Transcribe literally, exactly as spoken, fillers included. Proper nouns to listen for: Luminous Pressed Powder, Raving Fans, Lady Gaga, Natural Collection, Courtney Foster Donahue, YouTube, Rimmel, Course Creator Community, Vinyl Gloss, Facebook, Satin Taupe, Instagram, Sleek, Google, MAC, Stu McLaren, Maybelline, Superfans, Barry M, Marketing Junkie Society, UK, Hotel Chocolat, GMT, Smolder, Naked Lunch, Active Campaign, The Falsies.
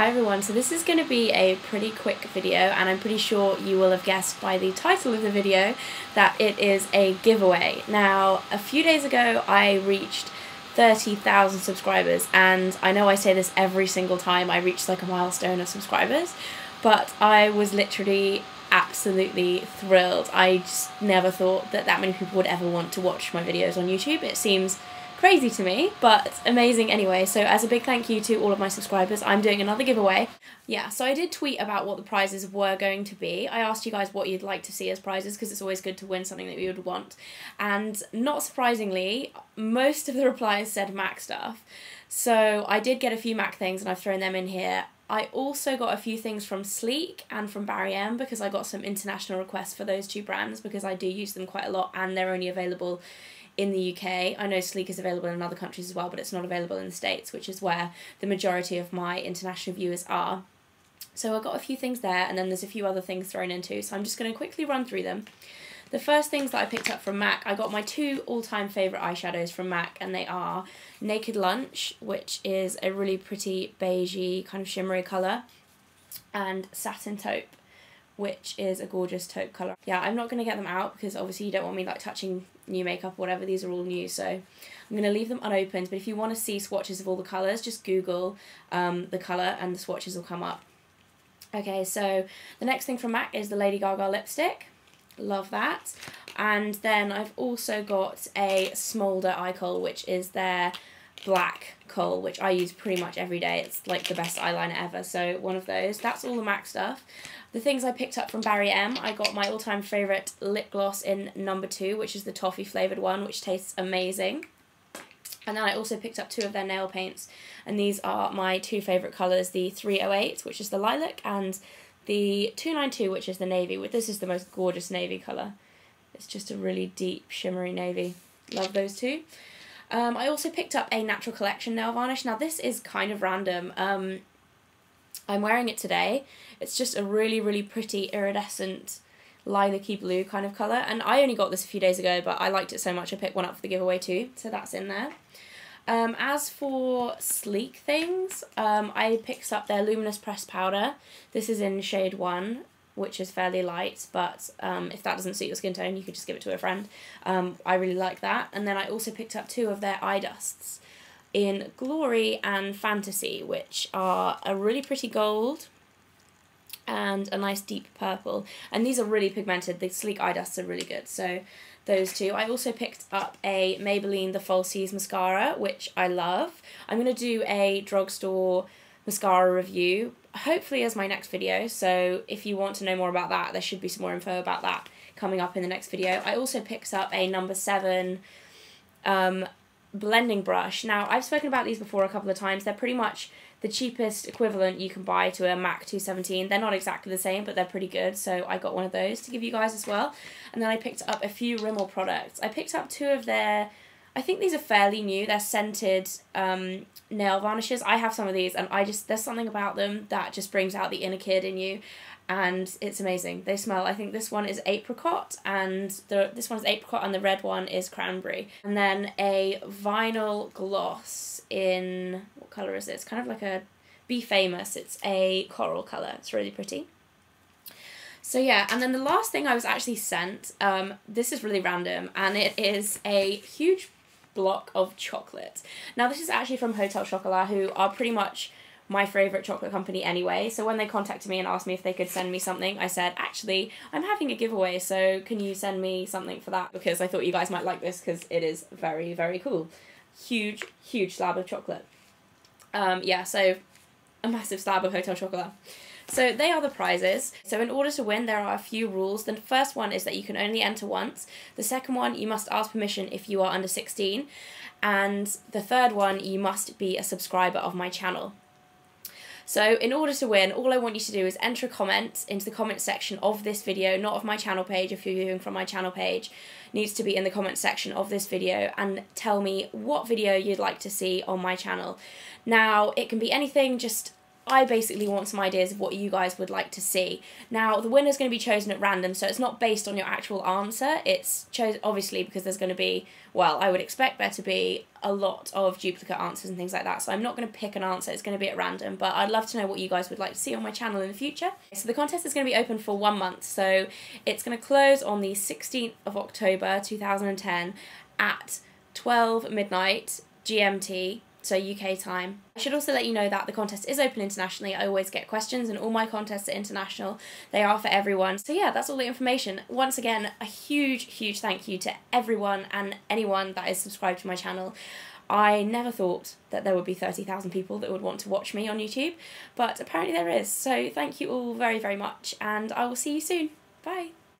Hi everyone, so this is going to be a pretty quick video, and I'm pretty sure you will have guessed by the title of the video that it is a giveaway. Now, a few days ago I reached thirty thousand subscribers, and I know I say this every single time I reach like a milestone of subscribers, but I was literally absolutely thrilled. I just never thought that that many people would ever want to watch my videos on YouTube. It seems crazy to me, but amazing anyway. So as a big thank you to all of my subscribers, I'm doing another giveaway. Yeah, so I did tweet about what the prizes were going to be. I asked you guys what you'd like to see as prizes, because it's always good to win something that you would want. And not surprisingly, most of the replies said MAC stuff. So I did get a few MAC things and I've thrown them in here. I also got a few things from Sleek and from Barry M, because I got some international requests for those two brands, because I do use them quite a lot and they're only available in the U K. I know Sleek is available in other countries as well, but it's not available in the States, which is where the majority of my international viewers are. So I got a few things there, and then there's a few other things thrown in too, so I'm just going to quickly run through them. The first things that I picked up from MAC, I got my two all-time favourite eyeshadows from MAC, and they are Naked Lunch, which is a really pretty beigey kind of shimmery colour, and Satin Taupe, which is a gorgeous taupe colour. Yeah, I'm not going to get them out because obviously you don't want me like touching new makeup or whatever. These are all new, so I'm going to leave them unopened, but if you want to see swatches of all the colours, just Google um, the colour and the swatches will come up. Okay, so the next thing from MAC is the Lady Gaga lipstick. Love that. And then I've also got a Smolder eye kohl, which is their black kohl, which I use pretty much every day. It's like the best eyeliner ever, so one of those. That's all the MAC stuff. The things I picked up from Barry M, I got my all-time favourite lip gloss in number two, which is the toffee flavoured one, which tastes amazing. And then I also picked up two of their nail paints, and these are my two favourite colours, the three oh eight, which is the lilac, and the two ninety-two, which is the navy. This is the most gorgeous navy colour. It's just a really deep, shimmery navy. Love those two. Um, I also picked up a Natural Collection nail varnish. Now this is kind of random. Um, I'm wearing it today. It's just a really, really pretty iridescent lilac-y blue kind of colour. And I only got this a few days ago, but I liked it so much I picked one up for the giveaway too. So that's in there. Um, as for Sleek things, um, I picked up their Luminous Pressed Powder. This is in shade one, which is fairly light, but um, if that doesn't suit your skin tone, you could just give it to a friend. Um, I really like that. And then I also picked up two of their eye dusts in Glory and Fantasy, which are a really pretty gold and a nice deep purple. And these are really pigmented. The Sleek eye dusts are really good, so those two. I also picked up a Maybelline The Falsies mascara, which I love. I'm going to do a drugstore mascara review, hopefully as my next video, so if you want to know more about that, there should be some more info about that coming up in the next video. I also picked up a number seven um, blending brush. Now, I've spoken about these before a couple of times. They're pretty much the cheapest equivalent you can buy to a MAC two seventeen. They're not exactly the same, but they're pretty good, so I got one of those to give you guys as well. And then I picked up a few Rimmel products. I picked up two of their, I think these are fairly new, they're scented um, nail varnishes. I have some of these, and I just, there's something about them that just brings out the inner kid in you, and it's amazing. They smell, I think this one is apricot, and the, this one is apricot, and the red one is cranberry. And then a vinyl gloss in, what colour is it? It's kind of like a Be Famous, it's a coral colour, it's really pretty. So yeah, and then the last thing I was actually sent, um, this is really random, and it is a huge block of chocolate. Now this is actually from Hotel Chocolat, who are pretty much my favourite chocolate company anyway, so when they contacted me and asked me if they could send me something, I said, actually, I'm having a giveaway, so can you send me something for that? Because I thought you guys might like this, because it is very, very cool. Huge, huge slab of chocolate. Um, yeah, so a massive slab of Hotel Chocolat. So they are the prizes. So in order to win, there are a few rules. The first one is that you can only enter once. The second one, you must ask permission if you are under sixteen. And the third one, you must be a subscriber of my channel. So in order to win, all I want you to do is enter a comment into the comment section of this video, not of my channel page. If you're viewing from my channel page, it needs to be in the comment section of this video, and tell me what video you'd like to see on my channel. Now, it can be anything, just I basically want some ideas of what you guys would like to see. Now, the winner's going to be chosen at random, so it's not based on your actual answer. It's chosen, obviously, because there's going to be, well, I would expect there to be a lot of duplicate answers and things like that, so I'm not going to pick an answer, it's going to be at random, but I'd love to know what you guys would like to see on my channel in the future. So the contest is going to be open for one month, so it's going to close on the sixteenth of October two thousand ten at twelve midnight G M T, so U K time. I should also let you know that the contest is open internationally. I always get questions and all my contests are international. They are for everyone. So yeah, that's all the information. Once again, a huge, huge thank you to everyone and anyone that is subscribed to my channel. I never thought that there would be thirty thousand people that would want to watch me on YouTube, but apparently there is. So thank you all very, very much, and I will see you soon. Bye.